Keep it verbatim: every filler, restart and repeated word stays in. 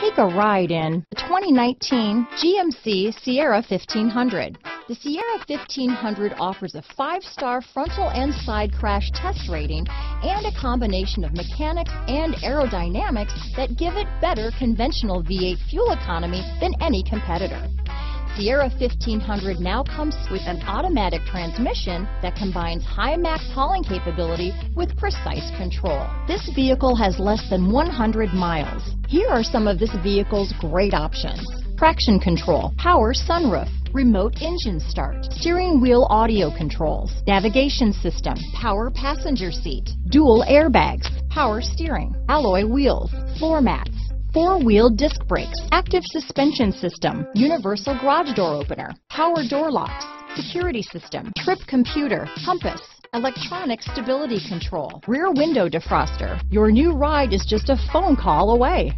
Take a ride in the twenty nineteen G M C Sierra fifteen hundred. The Sierra fifteen hundred offers a five-star frontal and side crash test rating and a combination of mechanics and aerodynamics that give it better conventional V eight fuel economy than any competitor. Sierra fifteen hundred now comes with an automatic transmission that combines high max hauling capability with precise control. This vehicle has less than one hundred miles. Here are some of this vehicle's great options: traction control, power sunroof, remote engine start, steering wheel audio controls, navigation system, power passenger seat, dual airbags, power steering, alloy wheels, floor mats, four-wheel disc brakes, active suspension system, universal garage door opener, power door locks, security system, trip computer, compass, electronic stability control, rear window defroster. Your new ride is just a phone call away.